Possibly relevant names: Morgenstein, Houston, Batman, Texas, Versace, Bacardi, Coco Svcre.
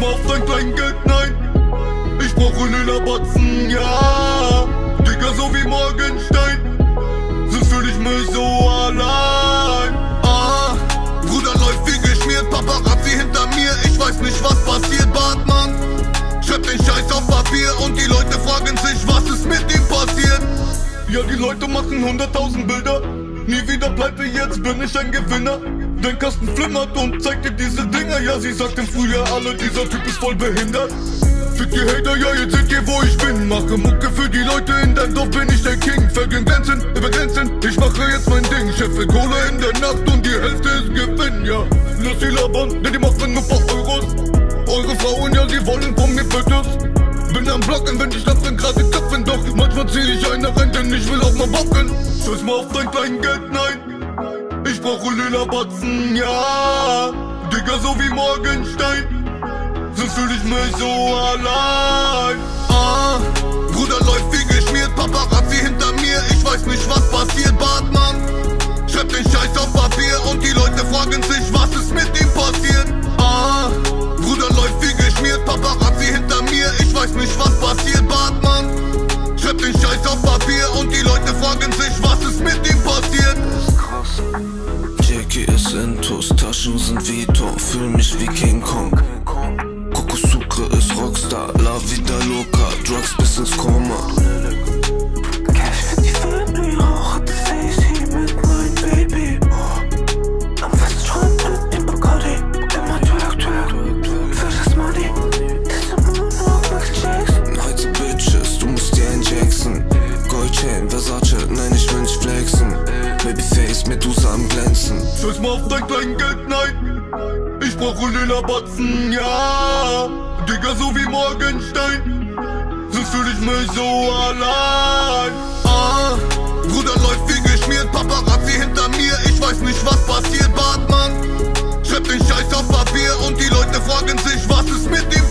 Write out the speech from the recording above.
brauch dein kleinen Geldnein. Ich brauch einen Lederbatzen, ja. Digga, so wie Morgenstein. Sonst fühl ich mich so allein. Ah, Bruder läuft wie geschmiert, Paparazzi hinter mir. Ich weiß nicht, was passiert, Batman. Schreib den Scheiß auf Papier und die Leute fragen sich, was ist mit ihm passiert. Ja, die Leute machen 100.000 Bilder. Nie wieder pleite, jetzt bin ich ein Gewinner. Dein Kasten flimmert und zeigt dir diese Dinger. Ja, sie sagt im Frühjahr alle, dieser Typ ist voll behindert. Fick die Hater, ja, jetzt seht ihr, wo ich bin. Mache Mucke für die Leute, in deinem Dorf bin ich der King. Vergehen Grenzen, über Grenzen, ich mache jetzt mein Ding. Scheffe Kohle in der Nacht und die Hälfte ist Gewinn, ja. Lass die labern, denn die machen nur paar Euros. Eure Frauen, ja, sie wollen von mir Fötus. Bin am Blocken, wenn ich schlafen, gerade Köpfen. Doch manchmal zieh ich einer rein, denn ich will auch mal bocken. Scheiß mal auf dein kleinen Geld, nein. Ich brauche Lederbatzen, ja. Digga, so wie Morgenstein. Sonst fühl ich mich so allein. Ah, Bruder läuft wie geschmiert, Paparazzi hinter mir. Ich weiß nicht, was passiert, Batman. Schreib den Scheiß auf Papier und die Leute fragen sich, was ist mit ihm passiert. Ah, Bruder läuft wie geschmiert, Paparazzi hinter mir. Ich weiß nicht, was passiert, Batman. Schreib den Scheiß auf Papier und die Leute fragen sich, was ist mit ihm passiert. Jackie ist Intus, Taschen sind wie Tor, fühl mich wie King Kong. Coco Svcre ist Rockstar, La Vida Loca, Drugs bis ins Koma. Cash für die Family, rauche das AC mit meinem Baby. Am Feststrand mit dem Bacardi, immer twerk, für das Money. Ist im Mund auf Max Jackson. Heute Bitches, du musst dir ein Jackson. Goldchain, Versace, nein, ich will nicht flexen. Babyface, Medusa am Glänzen. Scheiß mal auf dein kleinen Geld, nein. Ich brauche Lederbatzen, ja. Digga, so wie Morgenstein. Sonst fühl ich mich so allein. Ah, Bruder läuft wie geschmiert, Paparazzi hinter mir. Ich weiß nicht, was passiert, Batman. Schreib den Scheiß auf Papier und die Leute fragen sich, was ist mit ihm passiert.